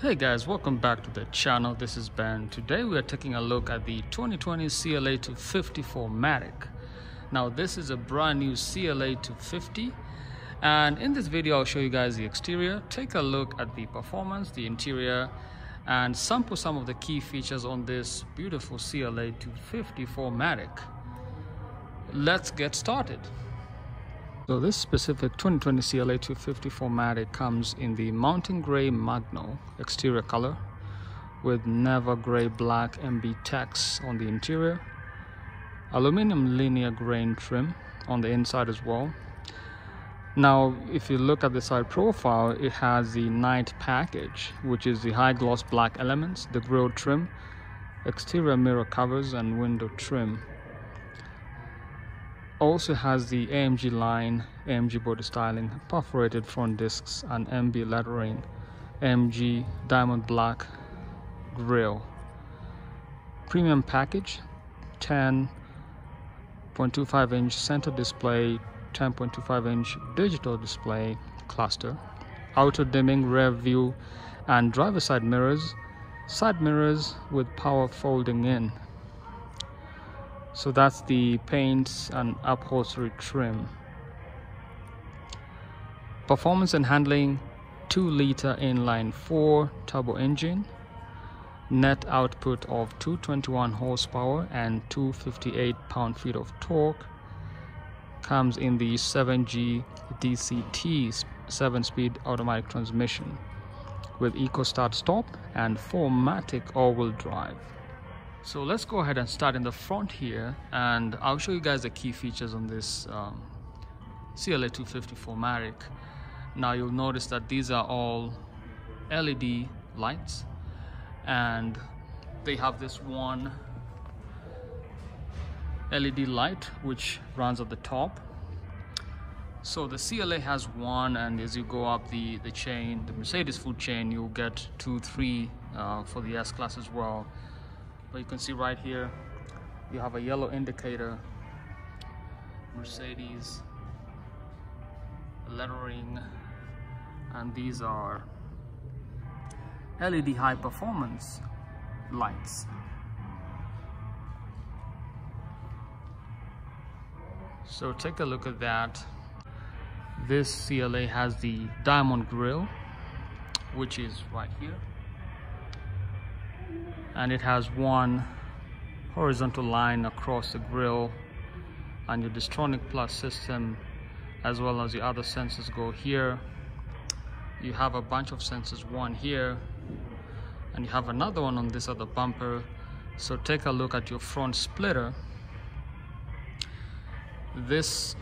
Hey guys, welcome back to the channel. This is Ben. Today we are taking a look at the 2020 CLA 250 4MATIC. Now this is a brand new CLA 250, and in this video I'll show you guys the exterior, take a look at the performance, the interior, and sample some of the key features on this beautiful CLA 250 4MATIC. Let's get started. So this specific 2020 CLA 250 4MATIC comes in the Mountain Grey Magno exterior color with Neva Grey Black MB text on the interior, aluminum linear grain trim on the inside as well. Now if you look at the side profile, it has the night package, which is the high gloss black elements, the grille trim, exterior mirror covers and window trim. Also has the AMG line, AMG body styling, perforated front discs and MB lettering, AMG diamond black grille. Premium package, 10.25 inch center display, 10.25 inch digital display cluster, auto dimming rear view and driver side mirrors with power folding in. So that's the paints and upholstery trim. Performance and handling, 2-liter inline 4 turbo engine, net output of 221 horsepower and 258 pound-feet of torque. Comes in the 7G DCT 7-speed automatic transmission with eco start stop and 4MATIC all-wheel drive. So let's go ahead and start in the front here, and I'll show you guys the key features on this CLA 250 4MATIC. Now you'll notice that these are all LED lights, and they have this one LED light which runs at the top. So the CLA has one, and as you go up the chain, the Mercedes full chain, you'll get 2, 3 for the S-Class as well. But you can see right here, you have a yellow indicator, Mercedes lettering, and these are LED high performance lights. So take a look at that. This CLA has the diamond grille, which is right here. And it has one horizontal line across the grille, and your Distronic Plus system as well as the other sensors go here. You have a bunch of sensors, one here, and you have another one on this other bumper. So take a look at your front splitter. This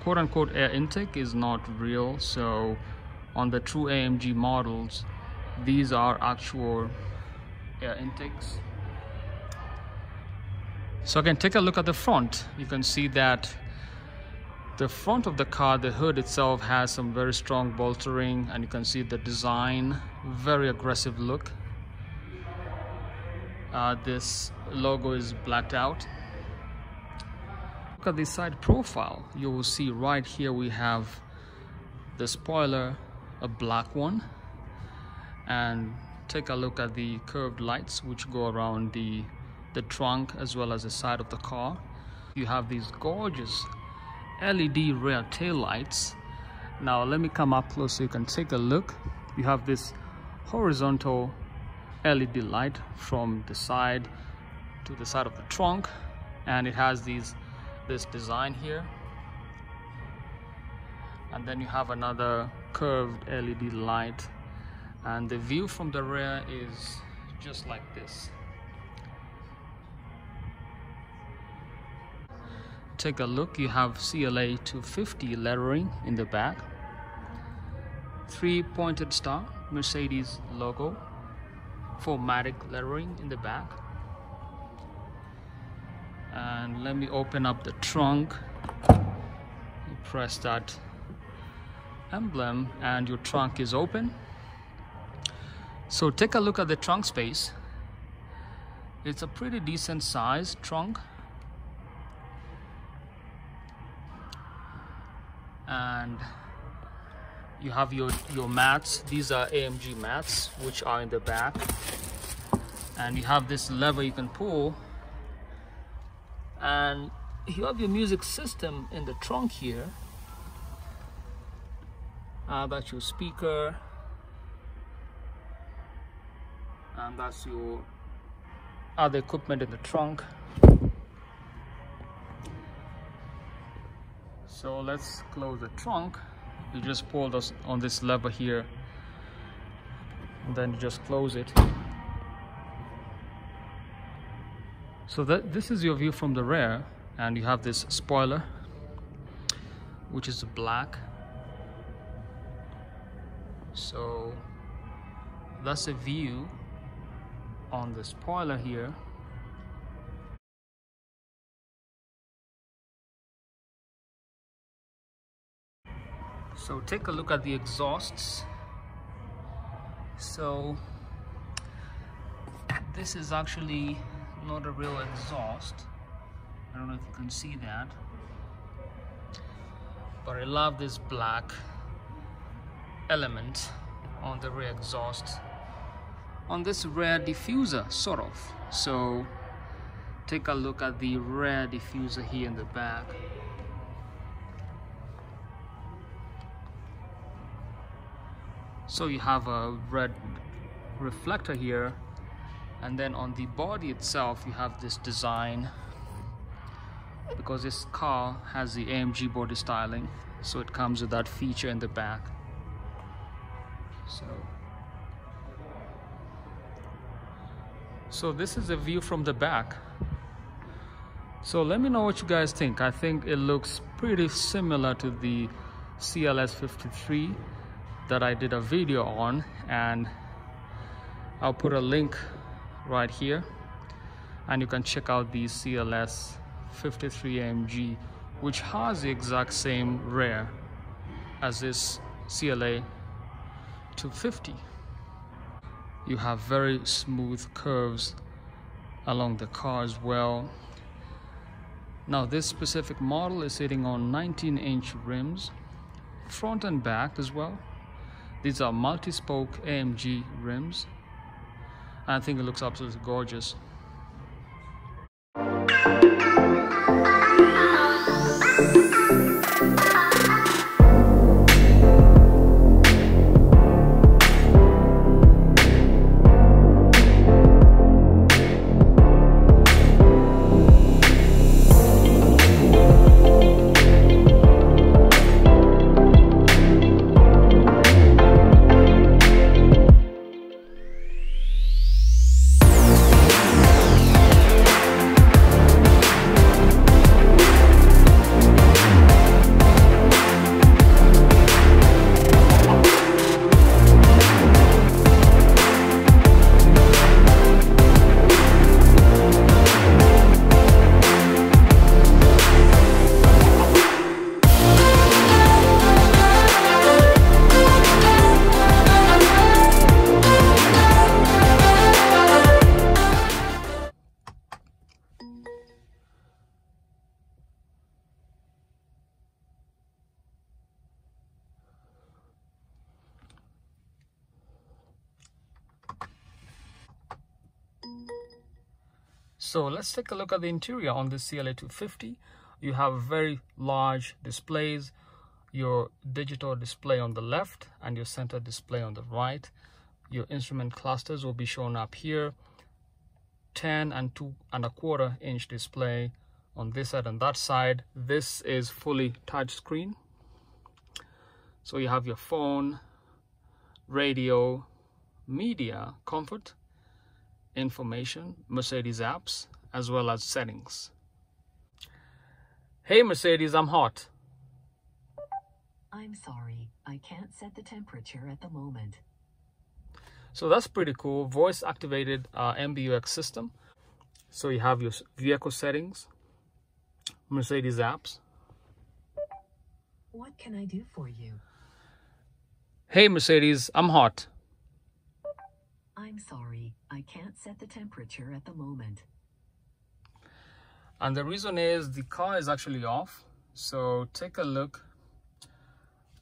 quote-unquote air intake is not real, so on the true AMG models, these are actual air intakes. So again, take a look at the front. You can see that the front of the car, the hood itself, has some very strong bolstering, and you can see the design, very aggressive look. This logo is blacked out. Look at the side profile. You will see right here we have the spoiler, a black one, and take a look at the curved lights which go around the trunk as well as the side of the car. You have these gorgeous LED rear tail lights. Now let me come up close so you can take a look. You have this horizontal LED light from the side to the side of the trunk, and it has this design here, and then you have another curved LED light. And the view from the rear is just like this. Take a look, you have CLA 250 lettering in the back, 3-pointed star, Mercedes logo, 4MATIC lettering in the back. And let me open up the trunk, you press that emblem and your trunk is open. So take a look at the trunk space. It's a pretty decent size trunk, and You have your mats. These are AMG mats, which are in the back. And you have this lever you can pull. And you have your music system in the trunk here. That's your speaker. And that's your other equipment in the trunk. So let's close the trunk. You just pull this on this lever here, and then you just close it. So this is your view from the rear, and you have this spoiler, which is black. So that's a view on the spoiler here. So take a look at the exhausts. So this is actually not a real exhaust. I don't know if you can see that, but I love this black element on the rear exhaust, on this rear diffuser sort of. So take a look at the rear diffuser here in the back. So you have a red reflector here, and then on the body itself you have this design, because this car has the AMG body styling, so it comes with that feature in the back. So this is a view from the back. So let me know what you guys think. I think it looks pretty similar to the CLA 250 that I did a video on, and I'll put a link right here, and you can check out the CLA 250 4MATIC, which has the exact same rear as this CLA 250. You have very smooth curves along the car as well. Now this specific model is sitting on 19-inch rims, front and back as well. These are multi-spoke AMG rims. I think it looks absolutely gorgeous. So let's take a look at the interior on this CLA 250. You have very large displays, your digital display on the left and your center display on the right. Your instrument clusters will be shown up here. 10 and 2.25-inch display on this side and that side. This is fully touchscreen. So you have your phone, radio, media, comfort, information, Mercedes apps, as well as settings. Hey Mercedes, I'm hot. I'm sorry, I can't set the temperature at the moment. So that's pretty cool. Voice activated MBUX system. So you have your vehicle settings, Mercedes apps. What can I do for you? Hey Mercedes, I'm hot. I'm sorry, I can't set the temperature at the moment. And the reason is the car is actually off. So take a look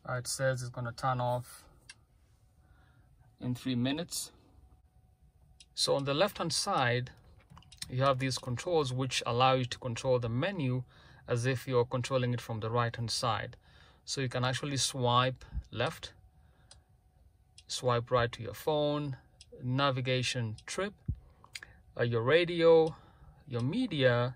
It says it's going to turn off in 3 minutes. So on the left hand side, you have these controls which allow you to control the menu as if you're controlling it from the right hand side. So you can actually swipe left, swipe right to your phone, navigation, trip, your radio, your media,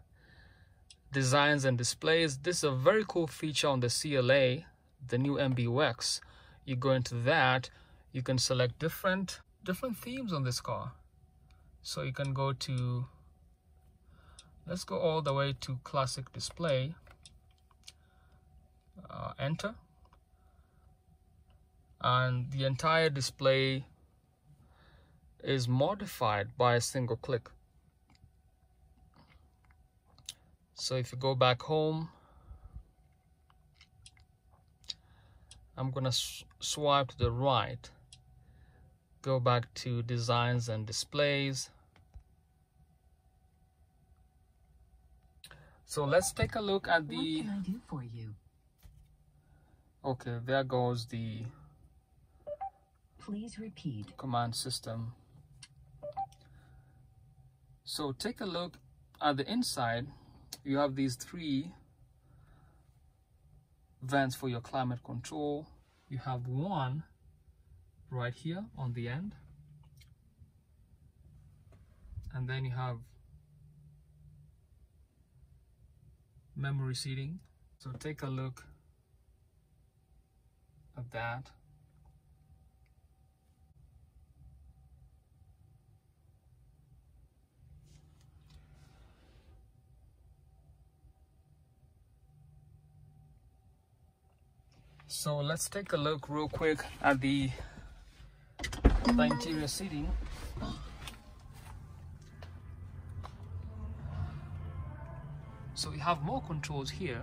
designs and displays. This is a very cool feature on the CLA, the new MBUX. You go into that, you can select different themes on this car. So you can go to, let's go all the way to classic display, enter, and the entire display is modified by a single click. So if you go back home, I'm gonna swipe to the right, go back to designs and displays. So let's take a look at the, what can I do for you? Okay, there goes the, please repeat, command system. So take a look at the inside. You have these three vents for your climate control. You have one right here on the end, and then you have memory seating. So take a look at that. So let's take a look real quick at the interior seating. So you have more controls here.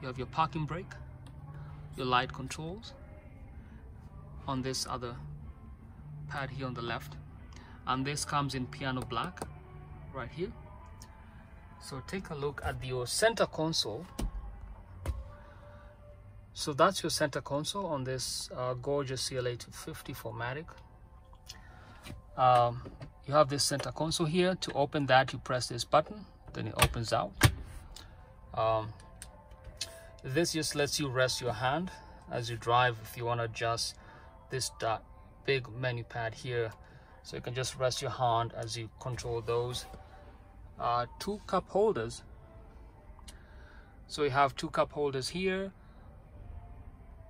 You have your parking brake, your light controls on this other pad here on the left, and this comes in piano black right here. So take a look at your center console. So that's your center console on this gorgeous CLA 250 4MATIC. You have this center console here. To open that, you press this button, then it opens out. This just lets you rest your hand as you drive. If you want to adjust this big menu pad here, so you can just rest your hand as you control those. Two cup holders. So you have two cup holders here.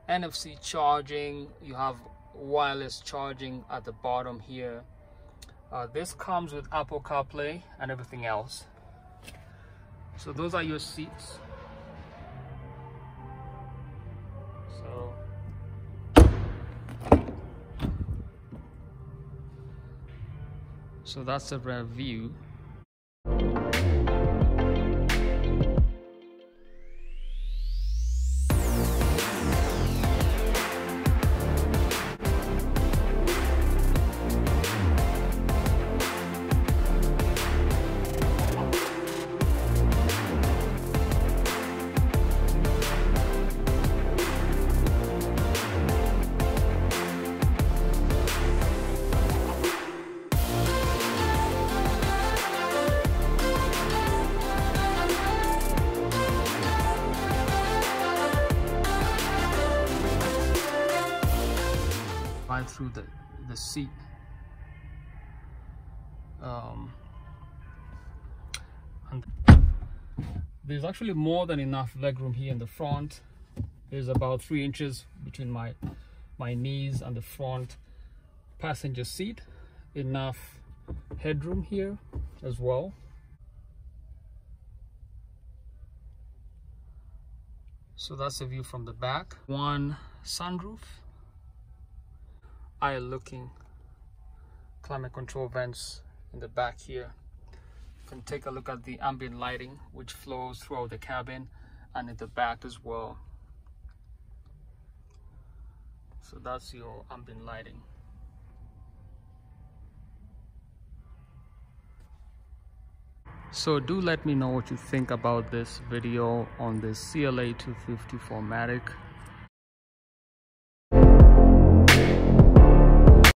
NFC charging, you have wireless charging at the bottom here. This comes with Apple CarPlay and everything else. So those are your seats. So that's the rear view. Through the seat, and there's actually more than enough legroom here in the front. There's about 3 inches between my knees and the front passenger seat. Enough headroom here as well. So that's the view from the back. One sunroof, eye-looking climate control vents in the back here. You can take a look at the ambient lighting which flows throughout the cabin and in the back as well. So that's your ambient lighting. So do let me know what you think about this video on this CLA 250 4MATIC.